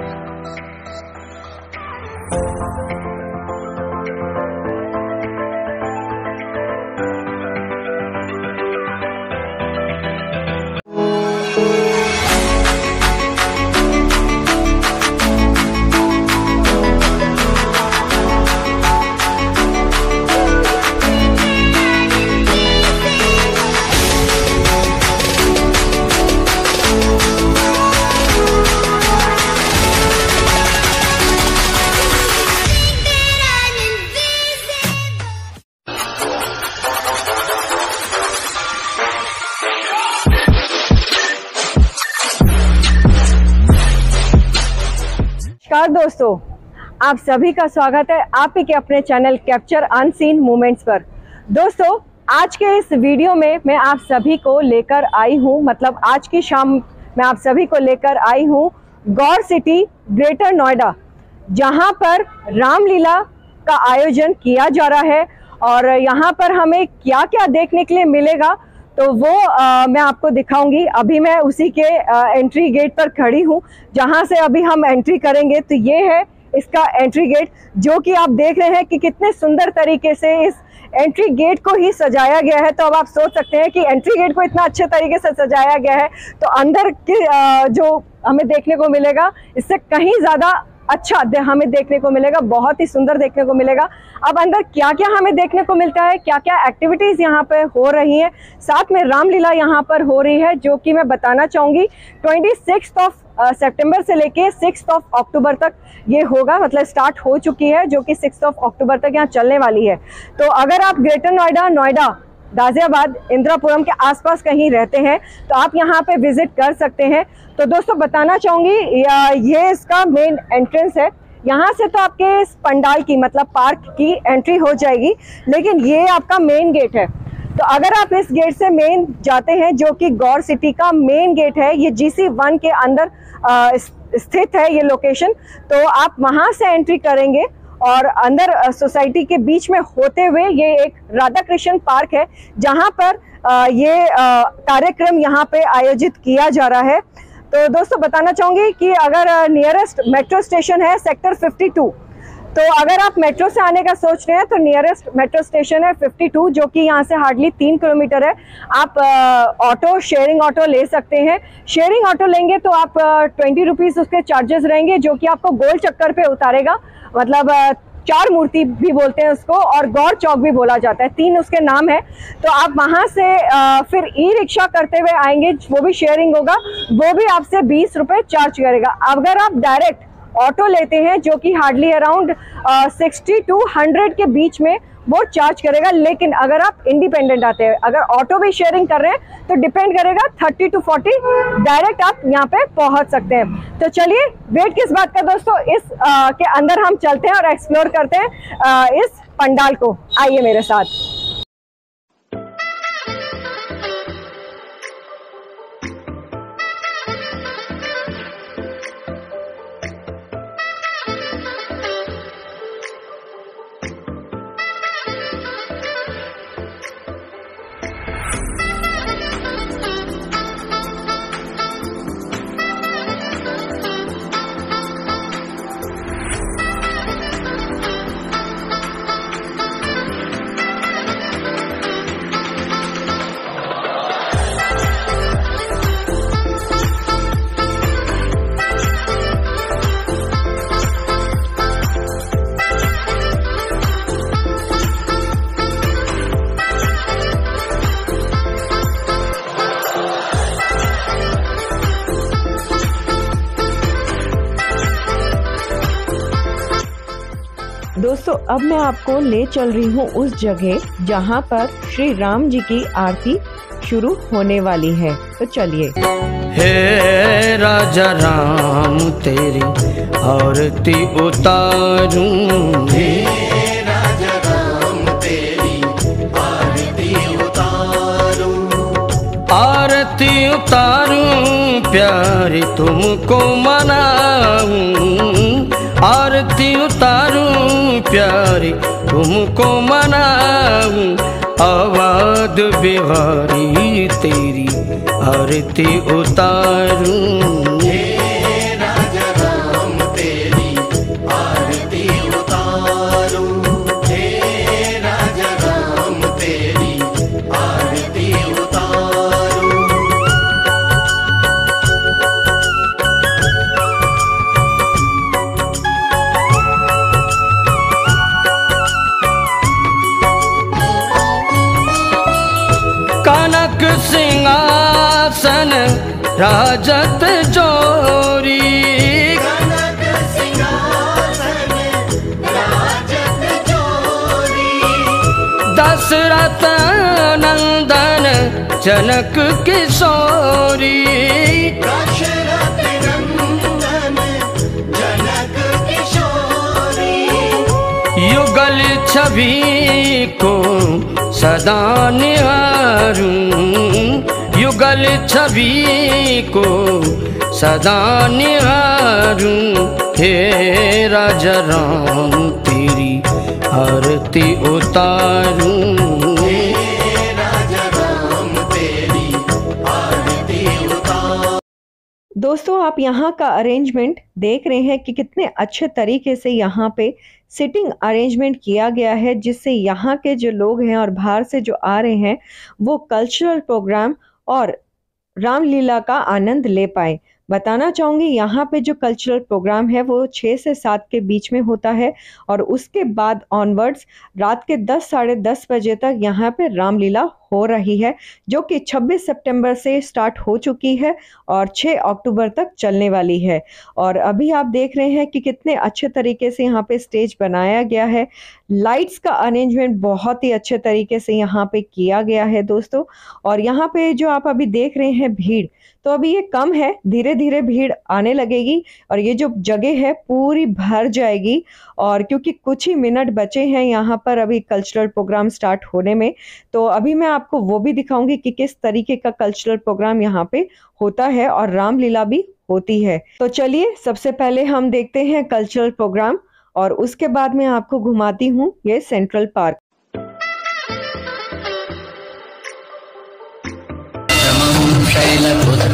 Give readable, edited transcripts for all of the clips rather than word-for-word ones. नमस्कार दोस्तों, आप सभी का स्वागत है आप ही के अपने चैनल कैप्चर अनसीन मोमेंट्स पर। दोस्तों, आज के इस वीडियो में मैं आप सभी को लेकर आई हूं, मतलब आज की शाम मैं आप सभी को लेकर आई हूं गौर सिटी ग्रेटर नोएडा, जहां पर रामलीला का आयोजन किया जा रहा है और यहां पर हमें क्या क्या देखने के लिए मिलेगा तो वो मैं आपको दिखाऊंगी। अभी मैं उसी के एंट्री गेट पर खड़ी हूँ, जहाँ से अभी हम एंट्री करेंगे। तो ये है इसका एंट्री गेट, जो कि आप देख रहे हैं कि कितने सुंदर तरीके से इस एंट्री गेट को ही सजाया गया है। तो अब आप सोच सकते हैं कि एंट्री गेट को इतना अच्छे तरीके से सजाया गया है तो अंदर के जो हमें देखने को मिलेगा इससे कहीं ज़्यादा अच्छा हमें देखने को मिलेगा, बहुत ही सुंदर देखने को मिलेगा। अब अंदर क्या क्या हमें देखने को मिलता है, क्या क्या एक्टिविटीज यहाँ पे हो रही हैं, साथ में रामलीला यहाँ पर हो रही है, जो कि मैं बताना चाहूँगी 26 सितंबर से लेके 6 अक्टूबर तक ये होगा, मतलब स्टार्ट हो चुकी है, जो कि 6 अक्टूबर तक यहाँ चलने वाली है। तो अगर आप ग्रेटर नोएडा, गाजियाबाद, इंदिरापुरम के आसपास कहीं रहते हैं तो आप यहाँ पे विजिट कर सकते हैं। तो दोस्तों बताना चाहूँगी ये इसका मेन एंट्रेंस है, यहाँ से तो आपके इस पंडाल की मतलब पार्क की एंट्री हो जाएगी, लेकिन ये आपका मेन गेट है। तो अगर आप इस गेट से मेन जाते हैं, जो कि गौर सिटी का मेन गेट है, ये GC1 के अंदर स्थित है ये लोकेशन, तो आप वहाँ से एंट्री करेंगे और अंदर सोसाइटी के बीच में होते हुए ये एक राधाकृष्ण पार्क है, जहां पर ये कार्यक्रम यहां पे आयोजित किया जा रहा है। तो दोस्तों बताना चाहूँगी कि अगर नियरेस्ट मेट्रो स्टेशन है सेक्टर 52, तो अगर आप मेट्रो से आने का सोच रहे हैं तो नियरेस्ट मेट्रो स्टेशन है 52, जो कि यहाँ से हार्डली 3 किलोमीटर है। आप ऑटो, शेयरिंग ऑटो ले सकते हैं। शेयरिंग ऑटो लेंगे तो आप 20 रुपीज़ उसके चार्जेस रहेंगे, जो कि आपको गोल चक्कर पे उतारेगा, मतलब चार मूर्ति भी बोलते हैं उसको और गौर चौक भी बोला जाता है, 3 उसके नाम है। तो आप वहाँ से फिर ई-रिक्शा करते हुए आएंगे, वो भी शेयरिंग होगा, वो भी आपसे 20 रुपये चार्ज करेगा। अगर आप डायरेक्ट ऑटो लेते हैं, जो कि हार्डली अराउंड 60 to 100 के बीच में वो चार्ज करेगा। लेकिन अगर आप इंडिपेंडेंट आते हैं, अगर ऑटो भी शेयरिंग कर रहे हैं तो डिपेंड करेगा 30 to 40, डायरेक्ट आप यहाँ पे पहुँच सकते हैं। तो चलिए, वेट किस बात का दोस्तों, इस के अंदर हम चलते हैं और एक्सप्लोर करते हैं इस पंडाल को। आइए मेरे साथ। दोस्तों, अब मैं आपको ले चल रही हूँ उस जगह जहाँ पर श्री राम जी की आरती शुरू होने वाली है। तो चलिए। हे राजा राम तेरी आरती उतारूं, हे राजा राम तेरी आरती उतारूं, आरती उतारूं प्यारी तुमको मनाऊं, आरती उतारूं प्यारी तुमको मनाऊं, आवाद बिहारी तेरी आरती उतारूं, हे राजा राम राजत जोरी कनक सिंहासन राजत जोरी दशरथ नंदन जनक किशोरी दशरथ नंदन जनक किशोरी युगल छवि को सदा निहारूं युगल छवि को सदा निहारूं हे राजा राम तेरी आरती उतारूं हे राजा राम तेरी आरती उतारूं। दोस्तों आप यहाँ का अरेंजमेंट देख रहे हैं कि कितने अच्छे तरीके से यहाँ पे सिटिंग अरेंजमेंट किया गया है, जिससे यहाँ के जो लोग हैं और बाहर से जो आ रहे हैं वो कल्चरल प्रोग्राम और रामलीला का आनंद ले पाए। बताना चाहूँगी यहाँ पे जो कल्चरल प्रोग्राम है वो 6 से 7 के बीच में होता है और उसके बाद ऑनवर्ड्स रात के 10 साढ़े 10 बजे तक यहाँ पे रामलीला हो रही है, जो कि 26 सितंबर से स्टार्ट हो चुकी है और 6 अक्टूबर तक चलने वाली है। और अभी आप देख रहे हैं कि कितने अच्छे तरीके से यहाँ पे स्टेज बनाया गया है, लाइट्स का अरेंजमेंट बहुत ही अच्छे तरीके से यहाँ पे किया गया है दोस्तों। और यहाँ पे जो आप अभी देख रहे हैं भीड़, तो अभी ये कम है, धीरे धीरे भीड़ आने लगेगी और ये जो जगह है पूरी भर जाएगी। और क्योंकि कुछ ही मिनट बचे हैं यहाँ पर अभी कल्चरल प्रोग्राम स्टार्ट होने में, तो अभी मैं आपको वो भी दिखाऊंगी कि किस तरीके का कल्चरल प्रोग्राम यहाँ पे होता है और रामलीला भी होती है। तो चलिए सबसे पहले हम देखते हैं कल्चरल प्रोग्राम और उसके बाद मैं आपको घुमाती हूँ ये सेंट्रल पार्क।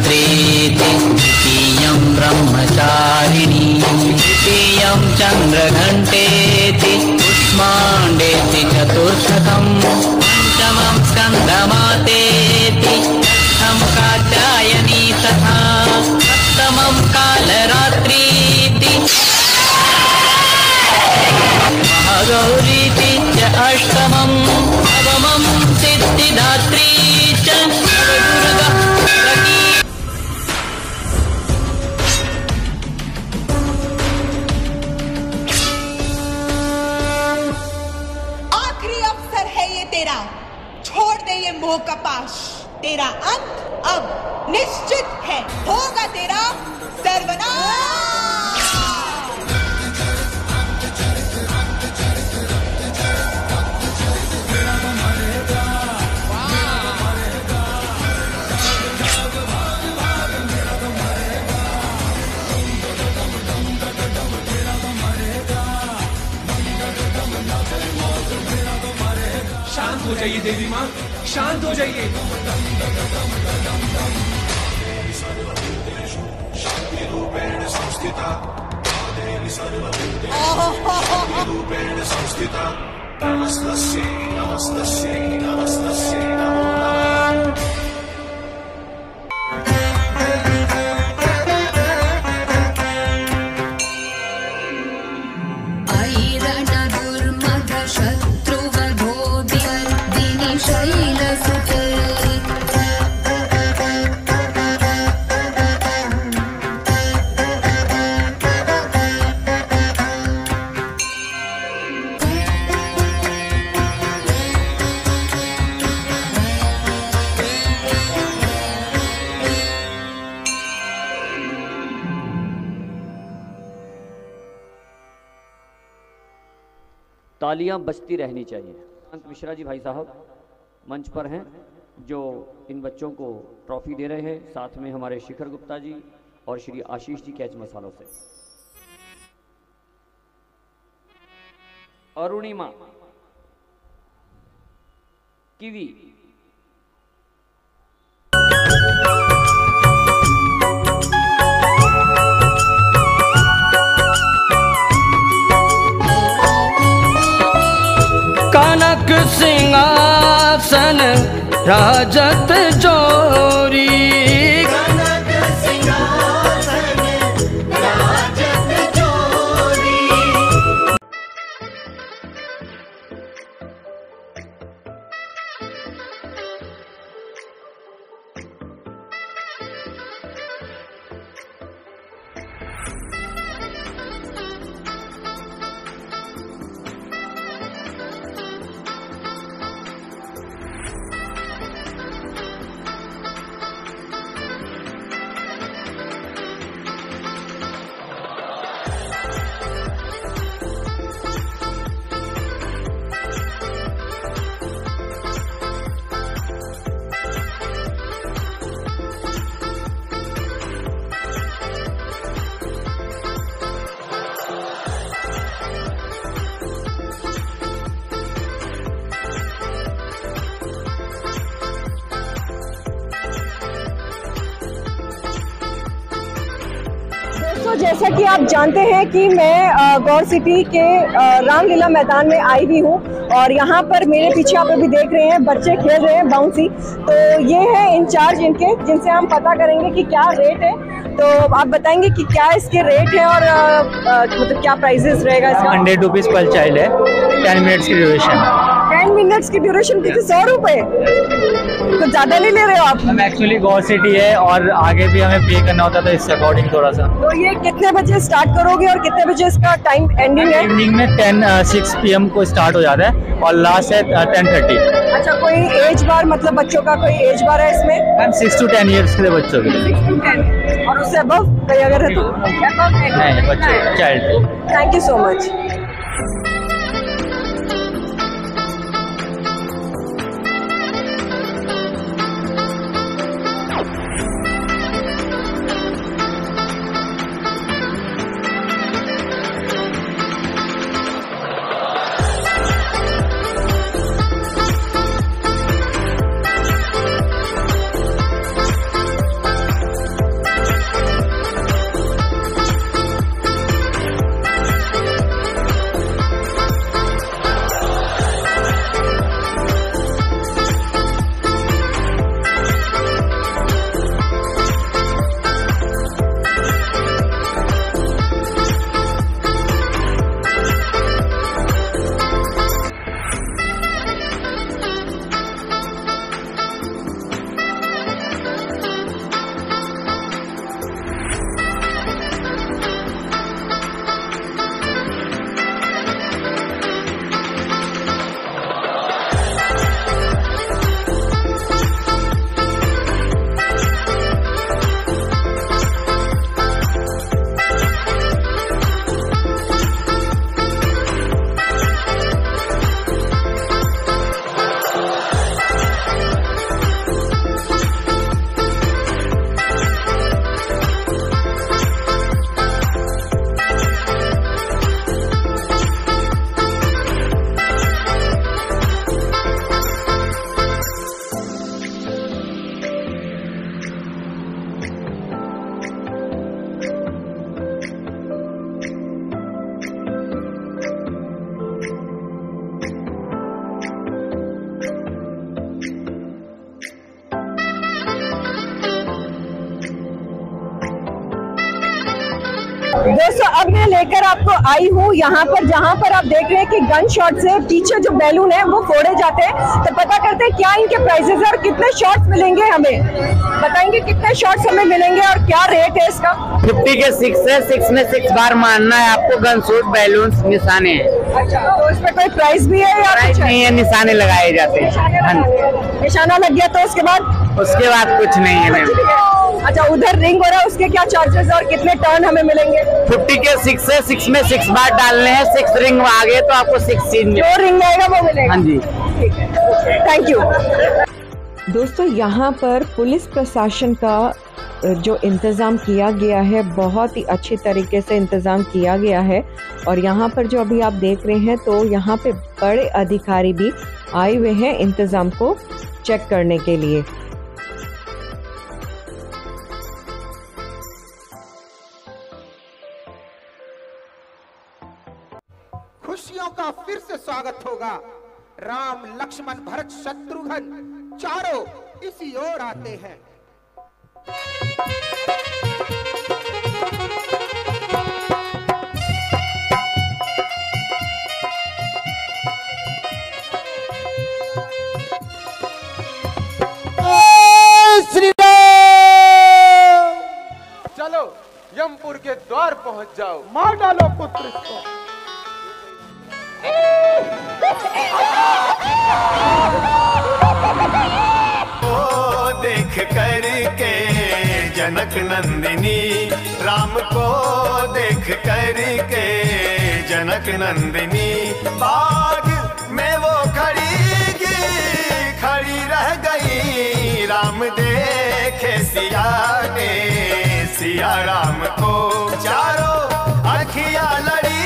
द्वितीयं ब्रह्मचारिणी तृतीयं चंद्रघंटेति कुष्माण्डेति चतुर्थकं पंचमं स्कंदमातेति षष्ठं कात्यायनी तथा सप्तमं कालरात्रीति महागौरीति च अष्टमं नवमं सिद्धिदात्री च। मोह का पाश तेरा अंत अब निश्चित है, होगा तेरा सर्वनाश। शांत हो जाइए देवी माँ, शांत हो जाइए। तालियां बजती रहनी चाहिए। अंत मिश्रा जी भाई साहब मंच पर हैं जो इन बच्चों को ट्रॉफी दे रहे हैं, साथ में हमारे शिखर गुप्ता जी और श्री आशीष जी कैच मसालों से। अरुणिमा, किवी, कनक सिंहासन राजत जोरी कनक सिंहासन राजत जोरी। जैसा कि आप जानते हैं कि मैं गौर सिटी के रामलीला मैदान में आई हुई हूँ और यहाँ पर मेरे पीछे आप अभी देख रहे हैं बच्चे खेल रहे हैं बाउंसी। तो ये है इंचार्ज इनके, जिनसे हम पता करेंगे कि क्या रेट है। तो आप बताएंगे कि क्या इसके रेट है और मतलब क्या प्राइजेस रहेगा इसका। 100 रुपीज़ पर चाइल्ड है, 10 मिनट्स की ड्यूरेशन। 10 मिनट्स की ड्यूरेशन कितने? 100 रुपये। तो ज़्यादा नहीं ले रहे हो आप? हम एक्चुअली गौर सिटी है और आगे भी हमें पे करना होता था, इस अकॉर्डिंग थोड़ा सा। तो ये कितने बजे स्टार्ट करोगे और कितने बजे इसका टाइम एंडिंग है? इवनिंग में 6 PM को स्टार्ट हो जाता है और लास्ट है 10:30। अच्छा, कोई एज बार मतलब बच्चों का कोई एज बार है इसमें? 6 to 10 years के बच्चों के लिए और उससे अबव कहीं अगर है तो बच्चे child. Thank you so much. दोस्तों, अब मैं लेकर आपको आई हूँ यहाँ पर, जहाँ पर आप देख रहे हैं कि गन शॉट से पीछे जो बैलून है वो फोड़े जाते हैं। तो पता करते हैं क्या इनके प्राइसेस है और कितने शॉट्स मिलेंगे हमें। बताएंगे कितने शॉट्स हमें मिलेंगे और क्या रेट है इसका। 50 के 6 है, 6 में 6 बार मारना है आपको। गन शॉट, बैलून, निशाने हैं। अच्छा, तो इसमें कोई प्राइस भी है या प्राइस नहीं है? निशाने लगाए जाते हैं। निशाना लग गया तो उसके बाद कुछ नहीं है। अच्छा, उधर रिंग हो रहा है, उसके क्या चार्जेस और कितने टर्न हमें मिलेंगे? 50 के 6 है, 6 में 6 बार डालने हैं। 6 रिंग आ गए तो आपको 6 चीज जो रिंग आएगा वो मिलेगा। हाँ जी, ठीक है, थैंक यू। दोस्तों, यहाँ पर पुलिस प्रशासन का जो इंतज़ाम किया गया है बहुत ही अच्छे तरीके से इंतज़ाम किया गया है। और यहाँ पर जो अभी आप देख रहे हैं तो यहाँ पे बड़े अधिकारी भी आए हुए हैं इंतज़ाम को चेक करने के लिए। खुशियों का फिर से स्वागत होगा। राम, लक्ष्मण, भरत, शत्रुघ्न चारों इसी ओर आते हैं। श्री राम, चलो यमपुर के द्वार पहुंच जाओ, मार डालो पुत्र इसको। देख करके जनक नंदिनी राम को, देख करके जनक नंदिनी बाग में वो खड़ी रह गई। राम देखे सिया ने, सिया राम को चारों आँखियाँ लड़ी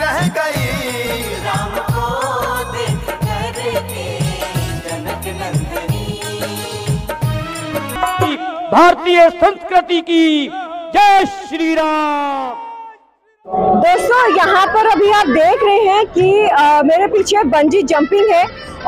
रह गई। राम को देख करके जनक नंदिनी। भारतीय संस्कृति की जय श्री राम। दोस्तों यहाँ पर अभी आप देख रहे हैं कि मेरे पीछे बंजी जंपिंग है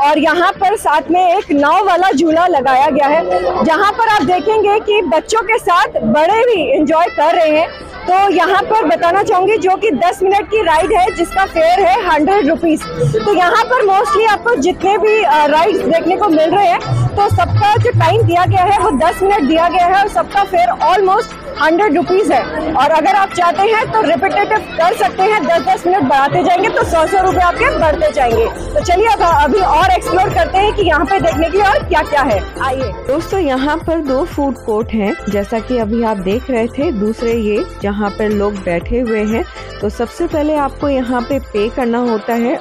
और यहाँ पर साथ में एक नाव वाला झूला लगाया गया है, जहाँ पर आप देखेंगे कि बच्चों के साथ बड़े भी एंजॉय कर रहे हैं। तो यहाँ पर बताना चाहूंगी जो कि 10 मिनट की राइड है जिसका फेयर है 100 रुपीज। तो यहाँ पर मोस्टली आपको जितने भी राइड्स देखने को मिल रहे हैं तो सबका जो टाइम दिया गया है वो 10 मिनट दिया गया है और सबका फेयर ऑलमोस्ट 100 रुपीज है। और अगर आप चाहते हैं तो रिपीटेटिव कर सकते हैं, 10-10 मिनट बढ़ाते जाएंगे तो 100-100 रुपए आपके बढ़ते जाएंगे। तो चलिए अब अभी और एक्सप्लोर करते हैं कि यहाँ पे देखने के लिए और क्या क्या है, आइए। दोस्तों यहाँ पर 2 फूड कोर्ट हैं, जैसा कि अभी आप देख रहे थे, दूसरे ये जहाँ पर लोग बैठे हुए हैं। तो सबसे पहले आपको यहाँ पे करना होता है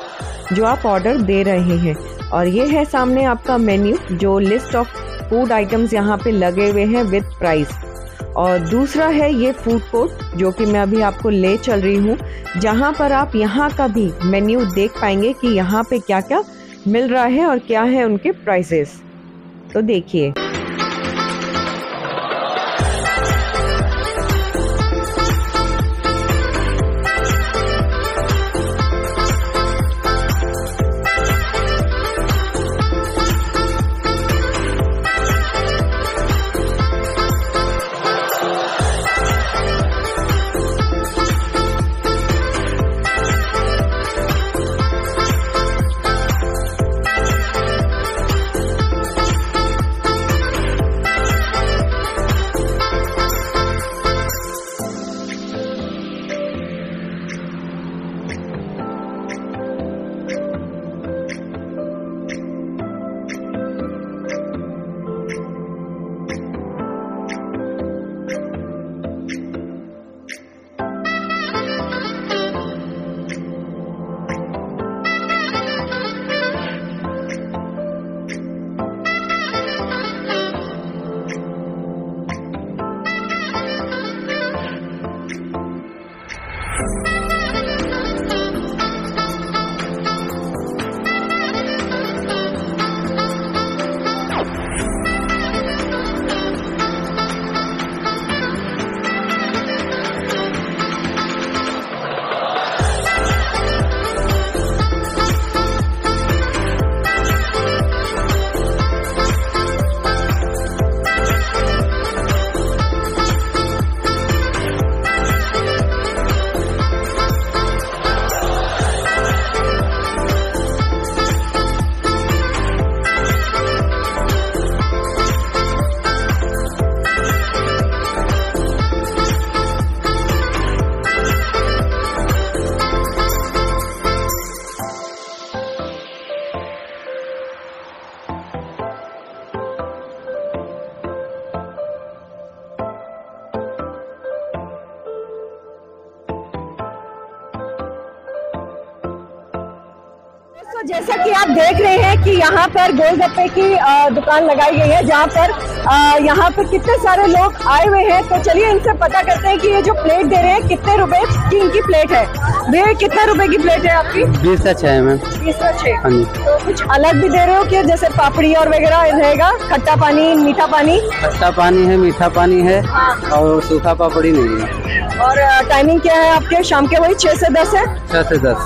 जो आप ऑर्डर दे रहे हैं, और ये है सामने आपका मेन्यू जो लिस्ट ऑफ फूड आइटम्स यहाँ पे लगे हुए हैं विद प्राइस। और दूसरा है ये फूड कोर्ट जो कि मैं अभी आपको ले चल रही हूँ, जहाँ पर आप यहाँ का भी मेन्यू देख पाएंगे कि यहाँ पे क्या क्या मिल रहा है और क्या है उनके प्राइसेस। तो देखिए जैसा कि आप देख रहे हैं कि यहाँ पर गोलगप्पे की दुकान लगाई गई है, जहाँ पर कितने सारे लोग आए हुए हैं। तो चलिए इनसे पता करते हैं कि ये जो प्लेट दे रहे हैं कितने रुपए की इनकी प्लेट है। भैया कितने रुपए की प्लेट है आपकी? 20 का 6 है मैम। 20 का 6। तो कुछ अलग भी दे रहे हो क्या, जैसे पापड़ी और वगैरह रहेगा? खट्टा पानी, मीठा पानी? खट्टा पानी है, मीठा पानी है और सूखा पापड़ी नहीं है। और टाइमिंग क्या है आपके शाम के? वही 6 से 10 है। 6 से 10।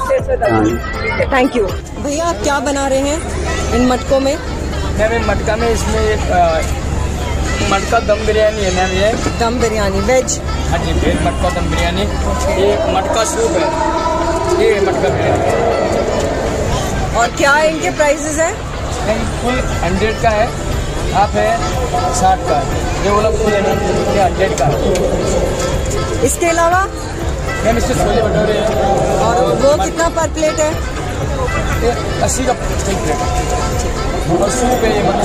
Thank you. भैया आप क्या बना रहे हैं इन मटकों में? मैम मटका में इसमें एक मटका दम बिरयानी है मैम। ये दम बिरयानी वेज? हाँ जी, वेज मटका दम बिरयानी। ये मटका सूप है, ये मटका बिरयानी। और क्या है इनके प्राइसेस है? फुल 100 का है, हाफ है 60 का, ये वो लोग फुल 100 का। इसके अलावा मैम इसके छोले भटूरे हैं। और वो कितना पर प्लेट है? 80 का प्लेट। और सूप है ये मैम।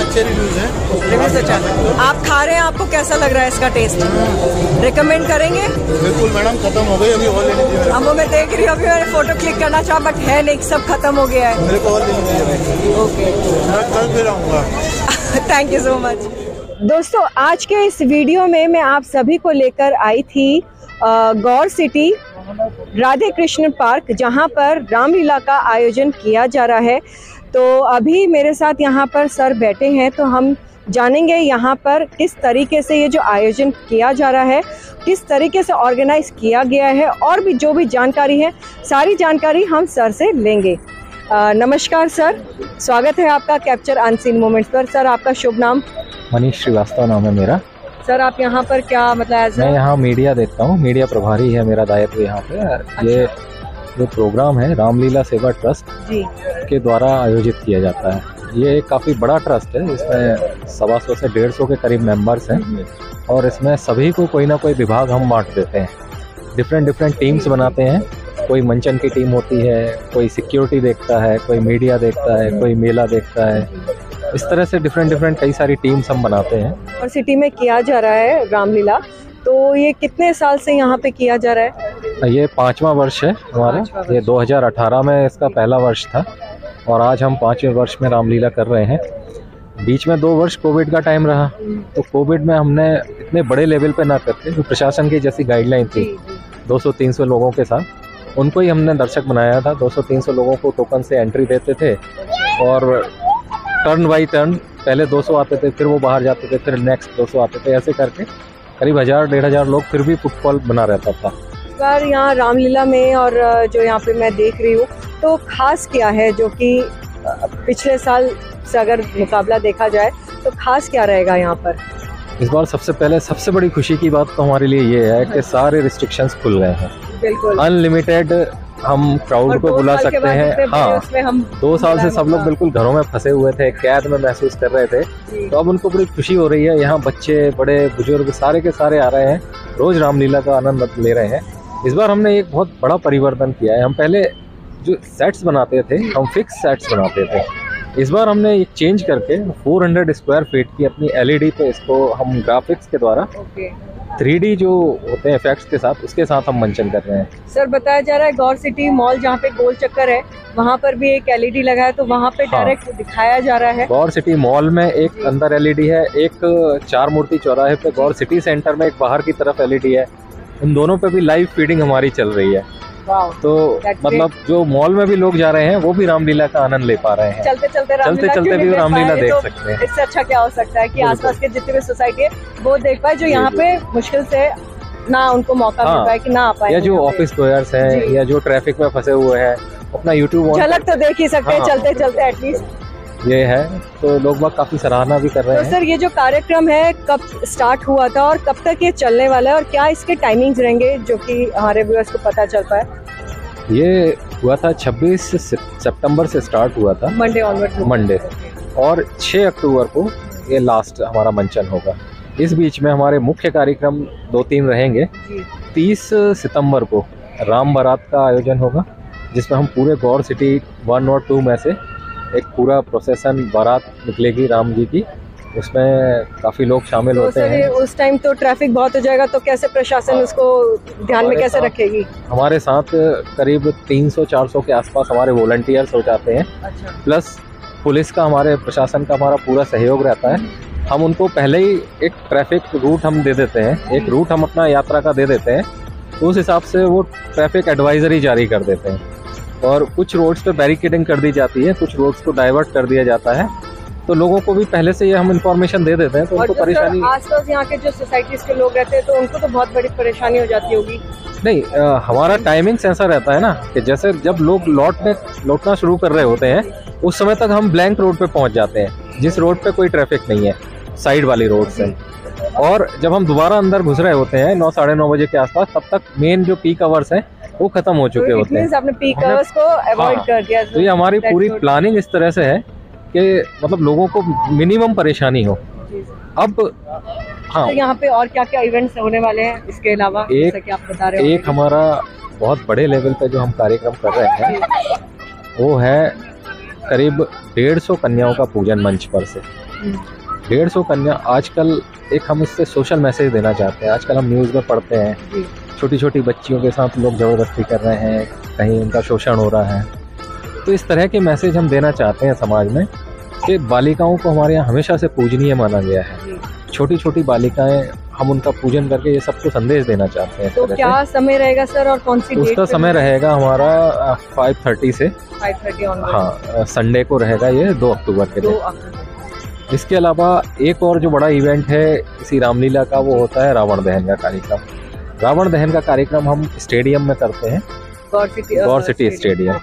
अच्छे रिव्यूज हैं, रिव्यूज अच्छा है। आप खा रहे हैं, आपको कैसा लग रहा है इसका टेस्ट? रिकमेंड करेंगे? बिल्कुल मैडम, खत्म हो गई अभी, और ले लीजिए। अब वो मैं देख रही हूँ, अभी मैंने फोटो क्लिक करना चाहा बट है नहीं, सब खत्म हो गया है। मेरे को और ले लीजिए। ओके मैं कल भी रहूँगा। Thank you so much. दोस्तों आज के इस वीडियो में मैं आप सभी को लेकर आई थी गौर सिटी राधे कृष्ण पार्क, जहां पर रामलीला का आयोजन किया जा रहा है। तो अभी मेरे साथ यहां पर सर बैठे हैं, तो हम जानेंगे यहाँ पर किस तरीके से ये जो आयोजन किया जा रहा है, किस तरीके से ऑर्गेनाइज किया गया है और भी जो भी जानकारी है, सारी जानकारी हम सर से लेंगे। नमस्कार सर, स्वागत है आपका कैप्चर अनसीन मोमेंट्स पर। सर आपका शुभ नाम? मनीष श्रीवास्तव नाम है मेरा। सर आप यहाँ पर क्या मतलब? मैं यहाँ मीडिया देता हूँ, मीडिया प्रभारी है मेरा दायित्व यहाँ पे। अच्छा। ये जो प्रोग्राम है रामलीला सेवा ट्रस्ट जी के द्वारा आयोजित किया जाता है। ये एक काफ़ी बड़ा ट्रस्ट है, इसमें 125 से 150 के करीब मेंबर्स हैं और इसमें सभी को कोई ना कोई विभाग हम बांट देते हैं। डिफरेंट डिफरेंट टीम्स बनाते हैं, कोई मंचन की टीम होती है, कोई सिक्योरिटी देखता है, कोई मीडिया देखता है, कोई मेला देखता है। इस तरह से डिफरेंट डिफरेंट कई सारी टीम्स हम बनाते हैं। और सिटी में किया जा रहा है रामलीला, तो ये कितने साल से यहाँ पे किया जा रहा है? ये 5वां वर्ष है हमारा। ये 2018 में इसका पहला वर्ष था और आज हम 5वें वर्ष में रामलीला कर रहे हैं। बीच में 2 वर्ष कोविड का टाइम रहा, तो कोविड में हमने इतने बड़े लेवल पे ना करके, जो प्रशासन की जैसी गाइडलाइन थी 200-300 लोगों के साथ, उनको ही हमने दर्शक बनाया था। 200-300 लोगों को टोकन से एंट्री देते थे और टर्न बाई टर्न पहले 200 आते थे, फिर वो बाहर जाते थे, फिर नेक्स्ट 200 आते थे, ऐसे करके करीब 1000-1500 लोग फिर भी फुटफॉल बना रहता था। इस बार यहाँ रामलीला में और जो यहाँ पे मैं देख रही हूँ, तो खास क्या है जो कि पिछले साल से अगर मुकाबला देखा जाए तो खास क्या रहेगा यहाँ पर? इस बार सबसे बड़ी खुशी की बात तो हमारे लिए ये है कि सारे रिस्ट्रिक्शंस खुल गए हैं। बिल्कुल अनलिमिटेड हम क्राउड को बुला सकते हैं। हाँ, 2 साल से सब लोग बिल्कुल घरों में फंसे हुए थे, कैद में महसूस कर रहे थे, तो अब उनको बड़ी खुशी हो रही है। यहाँ बच्चे, बड़े, बुजुर्ग सारे के सारे आ रहे हैं, रोज रामलीला का आनंद ले रहे हैं। इस बार हमने एक बहुत बड़ा परिवर्तन किया है। हम पहले जो सेट्स बनाते थे, हम फिक्स सेट्स बनाते थे, इस बार हमने एक चेंज करके 400 स्क्वायर फीट की अपनी LED पे इसको हम ग्राफिक्स के द्वारा 3D जो होते हैं इफेक्ट्स के साथ, उसके साथ हम मंचन कर रहे हैं। सर बताया जा रहा है गौर सिटी मॉल जहाँ पे गोल चक्कर है, वहाँ पर भी एक LED लगा है, तो वहाँ पे डायरेक्ट दिखाया जा रहा है। गौर सिटी मॉल में एक अंदर LED है, एक चार मूर्ति चौराहे पे गौर सिटी सेंटर में एक बाहर की तरफ LED है, उन दोनों पे भी लाइव फीडिंग हमारी चल रही है। तो मतलब जो मॉल में भी लोग जा रहे हैं वो भी रामलीला का आनंद ले पा रहे हैं, चलते चलते भी रामलीला देख सकते हैं। इससे अच्छा क्या हो सकता है कि आसपास के जितने भी सोसाइटी है वो देख पाए, जो यहाँ पे मुश्किल से ना उनको मौका मिल पाए कि ना आ पाए, या जो ऑफिस गोयर्स हैं या जो ट्रैफिक में फंसे हुए हैं, अपना यूट्यूब झलक तो देख ही सकते हैं चलते चलते एटलीस्ट, ये है। तो लोग बात काफी सराहना भी कर रहे हैं। तो सर ये जो कार्यक्रम है कब स्टार्ट हुआ था और कब तक ये चलने वाला है और क्या इसके टाइमिंग्स रहेंगे जो कि हमारे व्यूअर्स को पता चल पाए? ये हुआ था 26 सितंबर से स्टार्ट हुआ था, मंडे ऑनवर्ड, मंडे, और 6 अक्टूबर को ये लास्ट हमारा मंचन होगा। इस बीच में हमारे मुख्य कार्यक्रम 2-3 रहेंगे। 30 सितम्बर को राम बारात का आयोजन होगा, जिसमें हम पूरे गौर सिटी 1 और 2 में से एक पूरा प्रोसेसन बारात निकलेगी राम जी की, उसमें काफी लोग शामिल होते हैं। उस टाइम तो ट्रैफिक बहुत हो जाएगा, तो कैसे प्रशासन उसको ध्यान में कैसे रखेगी? हमारे साथ करीब 300-400 के आसपास हमारे वॉलंटियर्स हो जाते हैं। अच्छा। प्लस पुलिस का, हमारे प्रशासन का हमारा पूरा सहयोग रहता है। हम उनको पहले ही एक ट्रैफिक रूट हम दे देते हैं, एक रूट हम अपना यात्रा का दे देते हैं, उस हिसाब से वो ट्रैफिक एडवाइजरी जारी कर देते हैं और कुछ रोड्स पे बैरिकेडिंग कर दी जाती है, कुछ रोड्स को डाइवर्ट कर दिया जाता है। तो लोगों को भी पहले से ये हम इंफॉर्मेशन दे देते हैं, तो उनको परेशानी। आसपास यहाँ के जो सोसाइटीज़ के लोग रहते हैं तो उनको तो बहुत बड़ी परेशानी हो जाती होगी। नहीं, हमारा टाइमिंग्स ऐसा रहता है ना कि जैसे जब लोग लौटना शुरू कर रहे होते हैं, उस समय तक हम ब्लैंक रोड पर पहुँच जाते हैं, जिस रोड पर कोई ट्रैफिक नहीं है, साइड वाली रोड से। और जब हम दोबारा अंदर घुस रहे होते हैं 9-9:30 बजे के आसपास, तब तक मेन जो पीक आवर्स हैं वो खत्म हो चुके होते हैं। आपने पीक आवर्स को अवॉइड कर दिया। तो ये हमारी पूरी प्लानिंग इस तरह से है कि मतलब लोगों को मिनिमम परेशानी हो। अब हाँ, तो यहाँ पे और क्या क्या इवेंट्स होने वाले हैं इसके अलावा? एक हमारा बहुत बड़े लेवल पे जो हम कार्यक्रम कर रहे हैं वो है करीब 150 कन्याओं का पूजन मंच पर से। 150 कन्या, आजकल एक हम इससे सोशल मैसेज देना चाहते हैं। आजकल हम न्यूज़ में पढ़ते हैं छोटी छोटी बच्चियों के साथ लोग ज़बरदस्ती कर रहे हैं, कहीं उनका शोषण हो रहा है, तो इस तरह के मैसेज हम देना चाहते हैं समाज में कि बालिकाओं को हमारे यहाँ हमेशा से पूजनीय माना गया है। छोटी छोटी बालिकाएं, हम उनका पूजन करके ये सबको संदेश देना चाहते हैं। तो क्या समय रहेगा सर और कौन सी डेट? उसका समय रहेगा हमारा 5:30 से 5:30 ऑन। हाँ, संडे को रहेगा ये 2 अक्टूबर के दिन। इसके अलावा एक और जो बड़ा इवेंट है इसी रामलीला का, वो होता है रावण दहन का कार्यक्रम। रावण दहन का कार्यक्रम हम स्टेडियम में करते हैं, गौर सिटी स्टेडियम,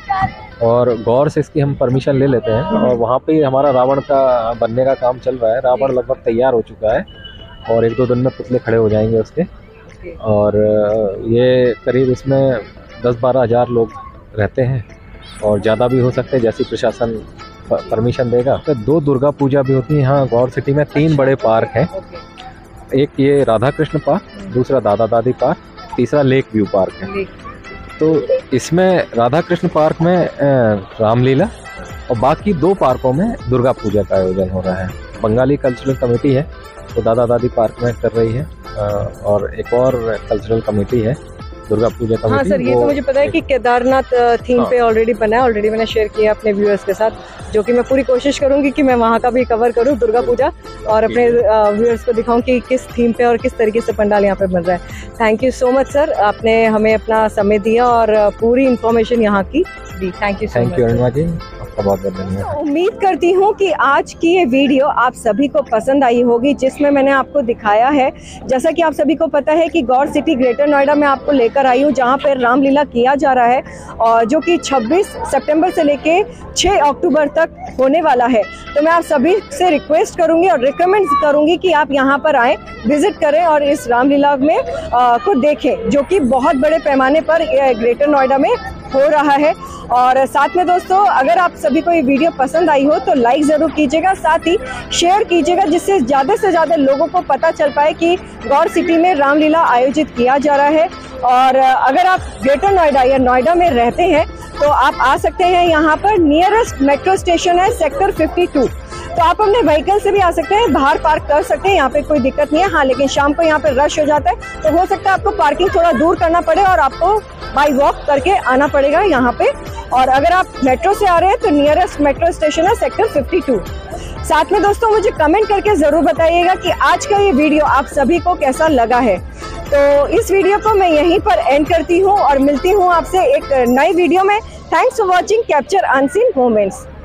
और गौर से इसकी हम परमिशन ले लेते हैं और वहाँ पे हमारा रावण का बनने का काम चल रहा है। रावण लगभग तैयार हो चुका है और एक दो दिन में पुतले खड़े हो जाएंगे उसके, और ये करीब इसमें 10-12 हज़ार लोग रहते हैं और ज़्यादा भी हो सकते हैं जैसी प्रशासन परमिशन देगा। तो 2 दुर्गा पूजा भी होती है यहाँ गौर सिटी में। 3 बड़े पार्क हैं, एक ये राधाकृष्ण पार्क, दूसरा दादा दादी पार्क, तीसरा लेक व्यू पार्क है। तो इसमें राधाकृष्ण पार्क में रामलीला और बाकी 2 पार्कों में दुर्गा पूजा का आयोजन हो रहा है। बंगाली कल्चरल कमेटी है तो दादा दादी पार्क में कर रही है, और एक और कल्चरल कमेटी है दुर्गा पूजा कमेटी। हाँ सर, ये तो मुझे पता है कि केदारनाथ थीम पे ऑलरेडी मैंने शेयर किया अपने व्यूअर्स के साथ, जो कि मैं पूरी कोशिश करूंगी कि मैं वहाँ का भी कवर करूँ दुर्गा पूजा, और अपने व्यूअर्स को दिखाऊं कि किस थीम पे और किस तरीके से पंडाल यहाँ पे बन रहा है। Thank you so much sir, आपने हमें अपना समय दिया और पूरी इन्फॉर्मेशन यहाँ की दी। थैंक यू सो मच, बहुत बहुत धन्यवाद। उम्मीद करती हूँ कि आज की ये वीडियो आप सभी को पसंद आई होगी, जिसमें मैंने आपको दिखाया है, जैसा कि आप सभी को पता है कि गौर सिटी ग्रेटर नोएडा में आपको लेकर आई हूँ, जहाँ पर रामलीला किया जा रहा है और जो कि 26 सितंबर से लेके 6 अक्टूबर तक होने वाला है। तो मैं आप सभी से रिक्वेस्ट करूँगी और रिकमेंड करूँगी कि आप यहाँ पर आएँ, विजिट करें और इस रामलीला में को देखें, जो कि बहुत बड़े पैमाने पर ग्रेटर नोएडा में हो रहा है। और साथ में दोस्तों, अगर आप सभी को ये वीडियो पसंद आई हो तो लाइक ज़रूर कीजिएगा, साथ ही शेयर कीजिएगा, जिससे ज़्यादा से ज़्यादा लोगों को पता चल पाए कि गौर सिटी में रामलीला आयोजित किया जा रहा है। और अगर आप ग्रेटर नोएडा या नोएडा में रहते हैं तो आप आ सकते हैं यहाँ पर। नियरेस्ट मेट्रो स्टेशन है सेक्टर 52, तो आप अपने व्हीकल से भी आ सकते हैं, बाहर पार्क कर सकते हैं, यहाँ पे कोई दिक्कत नहीं है। हाँ, लेकिन शाम को यहाँ पे रश हो जाता है, तो हो सकता है आपको पार्किंग थोड़ा दूर करना पड़े और आपको बाई वॉक करके आना पड़ेगा यहाँ पे। और अगर आप मेट्रो से आ रहे हैं तो नियरेस्ट मेट्रो स्टेशन है सेक्टर 52। साथ में दोस्तों, मुझे कमेंट करके ज़रूर बताइएगा कि आज का ये वीडियो आप सभी को कैसा लगा है। तो इस वीडियो को मैं यहीं पर एंड करती हूँ और मिलती हूँ आपसे एक नई वीडियो में। Thanks for watching capture unseen moments.